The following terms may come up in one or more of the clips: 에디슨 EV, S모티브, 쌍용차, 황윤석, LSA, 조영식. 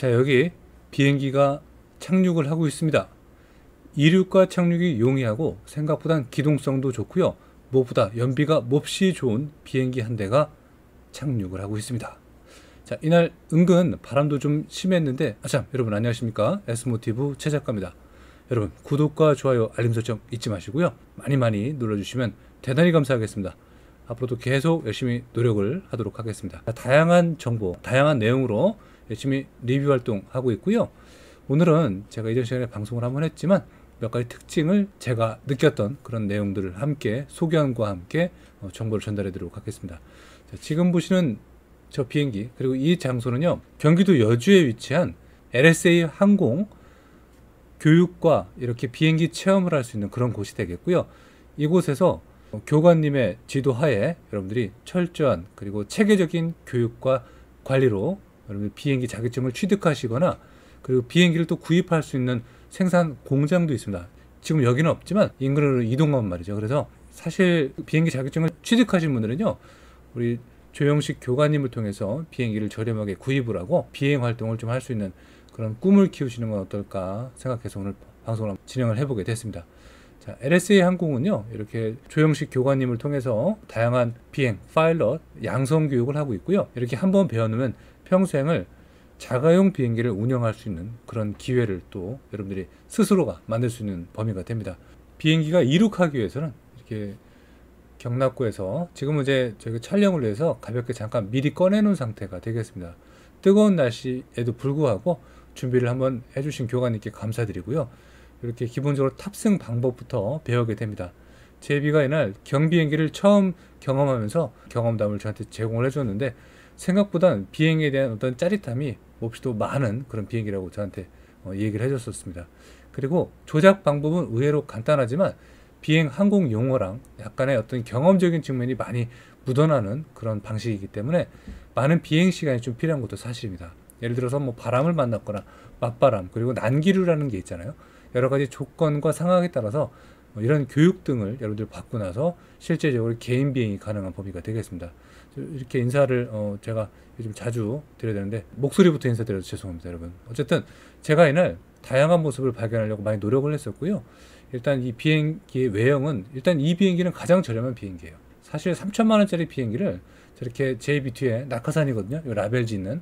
자, 여기 비행기가 착륙을 하고 있습니다. 이륙과 착륙이 용이하고 생각보단 기동성도 좋고요, 무엇보다 연비가 몹시 좋은 비행기 한 대가 착륙을 하고 있습니다. 자, 이날 은근 바람도 좀 심했는데, 아참, 여러분 안녕하십니까, S모티브 최 작가입니다. 여러분 구독과 좋아요, 알림 설정 잊지 마시고요, 많이 눌러주시면 대단히 감사하겠습니다. 앞으로도 계속 열심히 노력을 하도록 하겠습니다. 다양한 정보, 다양한 내용으로 열심히 리뷰 활동하고 있고요, 오늘은 제가 이전 시간에 방송을 한번 했지만 몇 가지 특징을 제가 느꼈던 그런 내용들을 함께 소견과 함께 정보를 전달해 드리도록 하겠습니다. 자, 지금 보시는 저 비행기 그리고 이 장소는요, 경기도 여주에 위치한 LSA 항공 교육과 이렇게 비행기 체험을 할 수 있는 그런 곳이 되겠고요, 이곳에서 교관님의 지도하에 여러분들이 철저한 그리고 체계적인 교육과 관리로 여러분들 비행기 자격증을 취득하시거나 그리고 비행기를 또 구입할 수 있는 생산 공장도 있습니다. 지금 여기는 없지만 인근으로 이동하면 말이죠. 그래서 사실 비행기 자격증을 취득하신 분들은요, 우리 조영식 교관님을 통해서 비행기를 저렴하게 구입을 하고 비행 활동을 좀 할 수 있는 그런 꿈을 키우시는 건 어떨까 생각해서 오늘 방송을 진행을 해보게 됐습니다. 자, LSA 항공은요, 이렇게 조영식 교관님을 통해서 다양한 비행, 파일럿, 양성 교육을 하고 있고요, 이렇게 한번 배워놓으면 평생을 자가용 비행기를 운영할 수 있는 그런 기회를 또 여러분들이 스스로가 만들 수 있는 범위가 됩니다. 비행기가 이륙하기 위해서는 이렇게 경납고에서, 지금은 이제 저희가 촬영을 위해서 가볍게 잠깐 미리 꺼내놓은 상태가 되겠습니다. 뜨거운 날씨에도 불구하고 준비를 한번 해주신 교관님께 감사드리고요, 이렇게 기본적으로 탑승 방법부터 배우게 됩니다. 제비가 이날 경비행기를 처음 경험하면서 경험담을 저한테 제공을 해줬는데, 생각보단 비행에 대한 어떤 짜릿함이 몹시도 많은 그런 비행기라고 저한테 얘기를 해줬었습니다. 그리고 조작 방법은 의외로 간단하지만 비행 항공 용어랑 약간의 어떤 경험적인 측면이 많이 묻어나는 그런 방식이기 때문에 많은 비행 시간이 좀 필요한 것도 사실입니다. 예를 들어서 뭐 바람을 만났거나 맞바람, 그리고 난기류라는 게 있잖아요. 여러 가지 조건과 상황에 따라서 이런 교육 등을 여러분들 받고 나서 실제적으로 개인 비행이 가능한 범위가 되겠습니다. 이렇게 인사를 제가 요즘 자주 드려야 되는데 목소리부터 인사드려서 죄송합니다, 여러분. 어쨌든 제가 이날 다양한 모습을 발견하려고 많이 노력을 했었고요, 일단 이 비행기의 외형은, 일단 이 비행기는 가장 저렴한 비행기예요. 사실 3,000만 원짜리 비행기를 저렇게 제 뒤에 낙하산이거든요, 이 라벨지 있는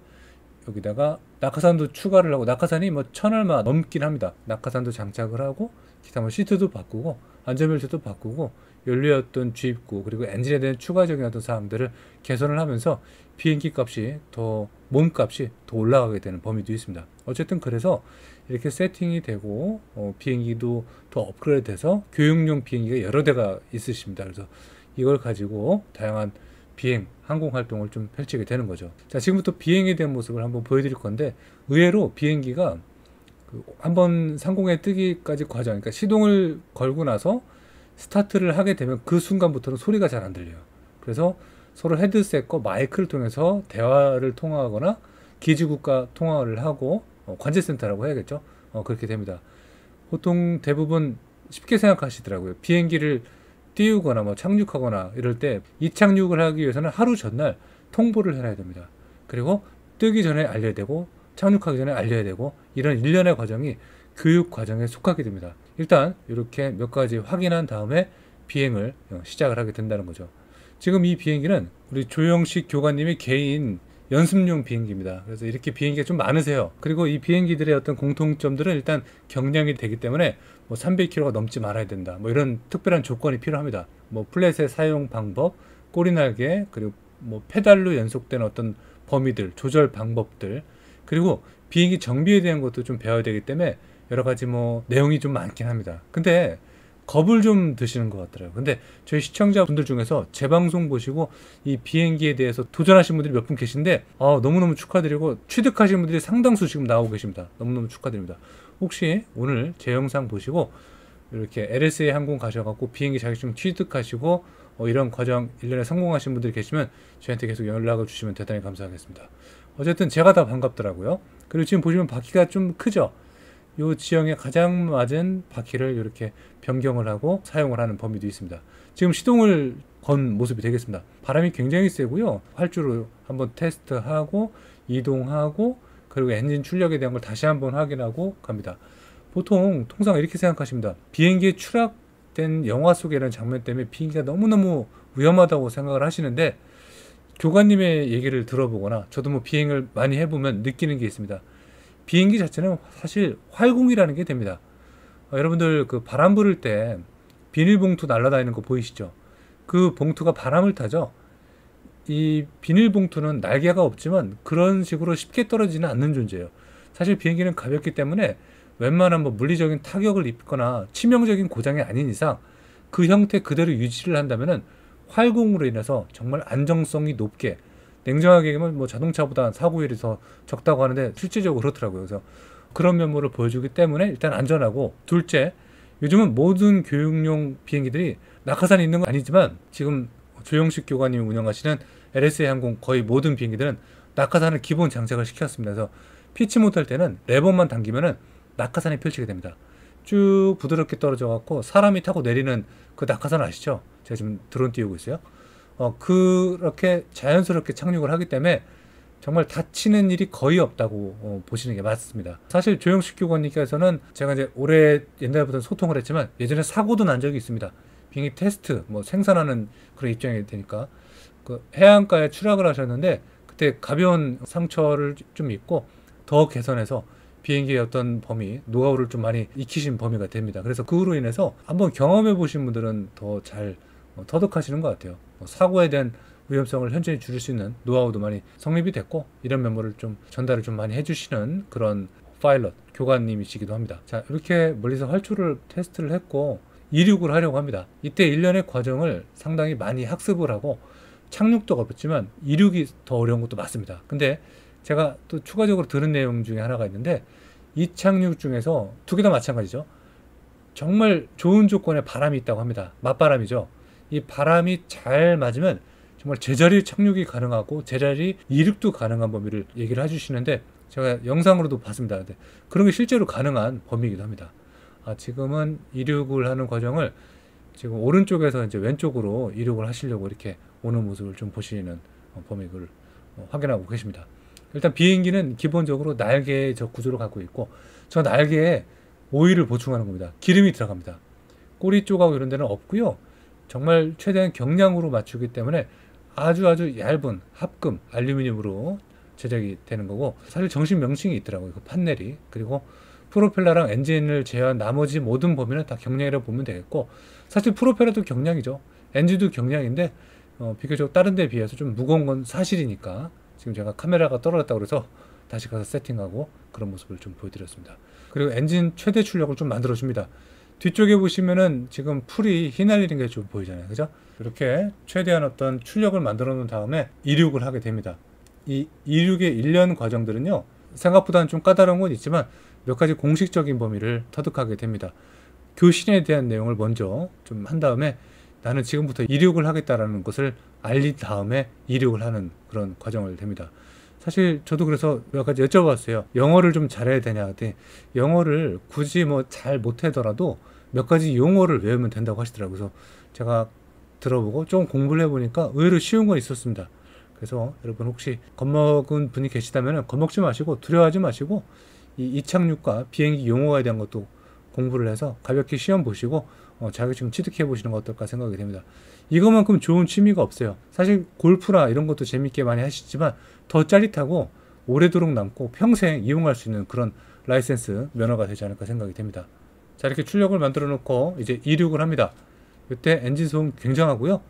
여기다가 낙하산도 추가를 하고, 낙하산이 뭐 1,000 얼마 넘긴 합니다. 낙하산도 장착을 하고, 기타 뭐 시트도 바꾸고 안전벨트도 바꾸고 연료였던 주입구 그리고 엔진에 대한 추가적인 어떤 사항들을 개선을 하면서 비행기 값이 더, 몸값이 더 올라가게 되는 범위도 있습니다. 어쨌든 그래서 이렇게 세팅이 되고 비행기도 더 업그레이드 돼서 교육용 비행기가 여러 대가 있으십니다. 그래서 이걸 가지고 다양한 비행, 항공 활동을 좀 펼치게 되는 거죠. 자, 지금부터 비행에 대한 모습을 한번 보여드릴 건데, 의외로 비행기가 한번 상공에 뜨기까지 과정, 그러니까 시동을 걸고 나서 스타트를 하게 되면 그 순간부터는 소리가 잘 안 들려요. 그래서 서로 헤드셋과 마이크를 통해서 대화를 통화하거나 기지국과 통화를 하고 관제센터라고 해야겠죠. 그렇게 됩니다. 보통 대부분 쉽게 생각하시더라고요. 비행기를 띄우거나 뭐 착륙하거나 이럴 때 이 착륙을 하기 위해서는 하루 전날 통보를 해놔야 됩니다. 그리고 뜨기 전에 알려야 되고 착륙하기 전에 알려야 되고, 이런 일련의 과정이 교육 과정에 속하게 됩니다. 일단 이렇게 몇 가지 확인한 다음에 비행을 시작을 하게 된다는 거죠. 지금 이 비행기는 우리 조영식 교관님의 개인 연습용 비행기입니다. 그래서 이렇게 비행기가 좀 많으세요. 그리고 이 비행기들의 어떤 공통점들은 일단 경량이 되기 때문에 뭐 300kg가 넘지 말아야 된다, 뭐 이런 특별한 조건이 필요합니다. 뭐 플랫의 사용 방법, 꼬리날개, 그리고 뭐 페달로 연속되는 어떤 범위들, 조절 방법들, 그리고 비행기 정비에 대한 것도 좀 배워야 되기 때문에 여러 가지 뭐 내용이 좀 많긴 합니다. 근데 겁을 좀 드시는 것 같더라고요. 근데 저희 시청자분들 중에서 제 방송 보시고 이 비행기에 대해서 도전하신 분들이 몇 분 계신데, 너무너무 축하드리고 취득하신 분들이 상당수 지금 나오고 계십니다. 너무너무 축하드립니다. 혹시 오늘 제 영상 보시고 이렇게 LSA 항공 가셔갖고 비행기 자격증 취득하시고 이런 과정 일련에 성공하신 분들이 계시면 저한테 계속 연락을 주시면 대단히 감사하겠습니다. 어쨌든 제가 다 반갑더라고요. 그리고 지금 보시면 바퀴가 좀 크죠? 이 지형에 가장 맞은 바퀴를 이렇게 변경을 하고 사용을 하는 범위도 있습니다. 지금 시동을 건 모습이 되겠습니다. 바람이 굉장히 세고요, 활주로 한번 테스트하고 이동하고 그리고 엔진 출력에 대한 걸 다시 한번 확인하고 갑니다. 보통 통상 이렇게 생각하십니다. 비행기에 추락된 영화 속이라는 장면 때문에 비행기가 너무너무 위험하다고 생각을 하시는데, 교관님의 얘기를 들어보거나 저도 뭐 비행을 많이 해보면 느끼는 게 있습니다. 비행기 자체는 사실 활공이라는 게 됩니다. 여러분들 그 바람 부를 때 비닐봉투 날아다니는 거 보이시죠? 그 봉투가 바람을 타죠. 이 비닐봉투는 날개가 없지만 그런 식으로 쉽게 떨어지지는 않는 존재예요. 사실 비행기는 가볍기 때문에 웬만한 뭐 물리적인 타격을 입거나 치명적인 고장이 아닌 이상 그 형태 그대로 유지를 한다면은 활공으로 인해서 정말 안정성이 높게, 냉정하게 얘기하면 뭐 자동차보다 사고율이 더 적다고 하는데 실제적으로 그렇더라고요. 그래서 그런 면모를 보여주기 때문에 일단 안전하고, 둘째, 요즘은 모든 교육용 비행기들이 낙하산이 있는 건 아니지만 지금 조영식 교관님이 운영하시는 LSA 항공 거의 모든 비행기들은 낙하산을 기본 장착을 시켰습니다. 그래서 피치 못할 때는 레버만 당기면은 낙하산이 펼치게 됩니다. 쭉 부드럽게 떨어져 갖고 사람이 타고 내리는 그 낙하산 아시죠? 제가 지금 드론 띄우고 있어요. 그렇게 자연스럽게 착륙을 하기 때문에 정말 다치는 일이 거의 없다고 보시는 게 맞습니다. 사실 조영식 교관님께서는 제가 이제 올해 옛날부터 소통을 했지만 예전에 사고도 난 적이 있습니다. 비행기 테스트 뭐 생산하는 그런 입장이 되니까 그 해안가에 추락을 하셨는데, 그때 가벼운 상처를 좀 입고 더 개선해서 비행기의 어떤 범위, 노하우를 좀 많이 익히신 범위가 됩니다. 그래서 그 후로 인해서 한번 경험해 보신 분들은 더 잘 터득하시는 것 같아요. 사고에 대한 위험성을 현저히 줄일 수 있는 노하우도 많이 성립이 됐고, 이런 면모를 좀 전달을 좀 많이 해주시는 그런 파일럿 교관님이시기도 합니다. 자, 이렇게 멀리서 활주를 테스트를 했고 이륙을 하려고 합니다. 이때 일련의 과정을 상당히 많이 학습을 하고, 착륙도 어렵지만 이륙이 더 어려운 것도 맞습니다. 근데 제가 또 추가적으로 들은 내용 중에 하나가 있는데, 이 착륙 중에서 두 개 다 마찬가지죠. 정말 좋은 조건의 바람이 있다고 합니다. 맞바람이죠. 이 바람이 잘 맞으면 정말 제자리 착륙이 가능하고 제자리 이륙도 가능한 범위를 얘기를 해주시는데, 제가 영상으로도 봤습니다. 근데 그런 게 실제로 가능한 범위이기도 합니다. 지금은 이륙을 하는 과정을 지금 오른쪽에서 이제 왼쪽으로 이륙을 하시려고 이렇게 오는 모습을 좀 보시는 범위를 확인하고 계십니다. 일단 비행기는 기본적으로 날개의 저 구조를 갖고 있고, 저 날개에 오일을 보충하는 겁니다. 기름이 들어갑니다. 꼬리 쪽하고 이런 데는 없고요. 정말 최대한 경량으로 맞추기 때문에 아주 얇은 합금 알루미늄으로 제작이 되는 거고, 사실 정식 명칭이 있더라고요. 그 판넬이. 그리고 프로펠러랑 엔진을 제외한 나머지 모든 범위는 다 경량이라고 보면 되겠고, 사실 프로펠러도 경량이죠. 엔진도 경량인데 비교적 다른 데에 비해서 좀 무거운 건 사실이니까, 지금 제가 카메라가 떨어졌다고 그래서 다시 가서 세팅하고 그런 모습을 좀 보여드렸습니다. 그리고 엔진 최대 출력을 좀 만들어줍니다. 뒤쪽에 보시면은 지금 풀이 휘날리는 게 좀 보이잖아요. 그죠? 이렇게 최대한 어떤 출력을 만들어 놓은 다음에 이륙을 하게 됩니다. 이 이륙의 일련 과정들은요, 생각보다는 좀 까다로운 건 있지만 몇 가지 공식적인 범위를 터득하게 됩니다. 교신에 대한 내용을 먼저 좀 한 다음에, 나는 지금부터 이륙을 하겠다라는 것을 알린 다음에 이륙을 하는 그런 과정을 됩니다. 사실 저도 그래서 몇 가지 여쭤봤어요. 영어를 좀 잘해야 되냐 하더니, 영어를 굳이 뭐 잘 못하더라도 몇 가지 용어를 외우면 된다고 하시더라고요. 그래서 제가 들어보고 좀 공부를 해보니까 의외로 쉬운 건 있었습니다. 그래서 여러분 혹시 겁먹은 분이 계시다면 겁먹지 마시고, 두려워하지 마시고, 이 이착륙과 비행기 용어에 대한 것도 공부를 해서 가볍게 시험 보시고 자격증 취득해 보시는 거 어떨까 생각이 됩니다. 이것만큼 좋은 취미가 없어요. 사실 골프나 이런 것도 재밌게 많이 하시지만 더 짜릿하고 오래도록 남고 평생 이용할 수 있는 그런 라이센스 면허가 되지 않을까 생각이 됩니다. 자, 이렇게 출력을 만들어 놓고 이제 이륙을 합니다. 이때 엔진 소음 굉장하고요.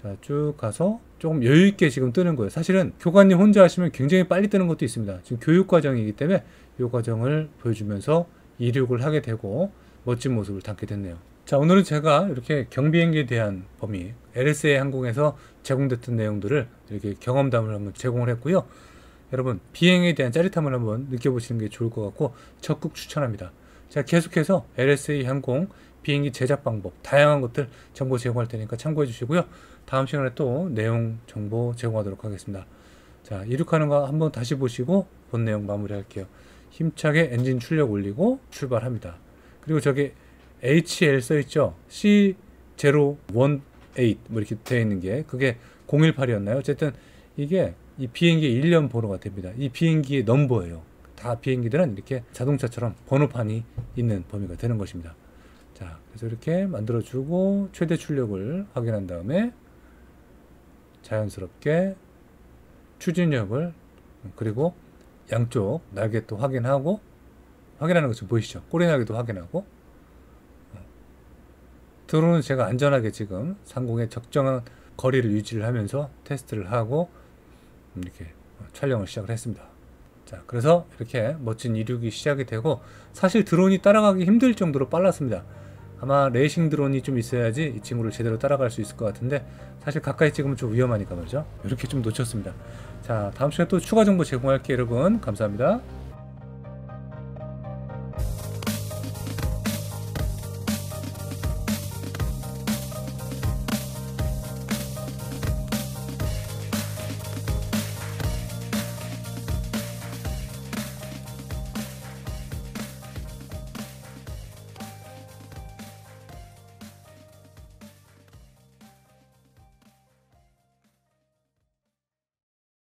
자, 쭉 가서 조금 여유 있게 지금 뜨는 거예요. 사실은 교관님 혼자 하시면 굉장히 빨리 뜨는 것도 있습니다. 지금 교육 과정이기 때문에 이 과정을 보여주면서 이륙을 하게 되고 멋진 모습을 담게 됐네요. 자, 오늘은 제가 이렇게 경비행기에 대한 범위, LSA 항공에서 제공됐던 내용들을 이렇게 경험담을 한번 제공을 했고요. 여러분, 비행에 대한 짜릿함을 한번 느껴보시는 게 좋을 것 같고 적극 추천합니다. 제가 계속해서 LSA 항공 비행기 제작 방법, 다양한 것들 정보 제공할 테니까 참고해 주시고요. 다음 시간에 또 내용 정보 제공하도록 하겠습니다. 자, 이륙하는 거 한번 다시 보시고 본 내용 마무리할게요. 힘차게 엔진 출력 올리고 출발합니다. 그리고 저기 HL 써있죠? C018 뭐 이렇게 되어 있는 게, 그게 018이었나요? 어쨌든 이게 이 비행기의 일련 번호가 됩니다. 이 비행기의 넘버예요. 다 비행기들은 이렇게 자동차처럼 번호판이 있는 범위가 되는 것입니다. 자, 그래서 이렇게 만들어주고 최대 출력을 확인한 다음에 자연스럽게 추진력을 그리고 양쪽 날개도 확인하고, 확인하는 것 좀 보이시죠? 꼬리날개도 확인하고, 드론은 제가 안전하게 지금 상공에 적정한 거리를 유지를 하면서 테스트를 하고 이렇게 촬영을 시작을 했습니다. 자, 그래서 이렇게 멋진 이륙이 시작이 되고, 사실 드론이 따라가기 힘들 정도로 빨랐습니다. 아마 레이싱 드론이 좀 있어야지 이 친구를 제대로 따라갈 수 있을 것 같은데, 사실 가까이 찍으면 좀 위험하니까 말이죠. 이렇게 좀 놓쳤습니다. 자, 다음 시간에 또 추가 정보 제공할게요. 여러분 감사합니다.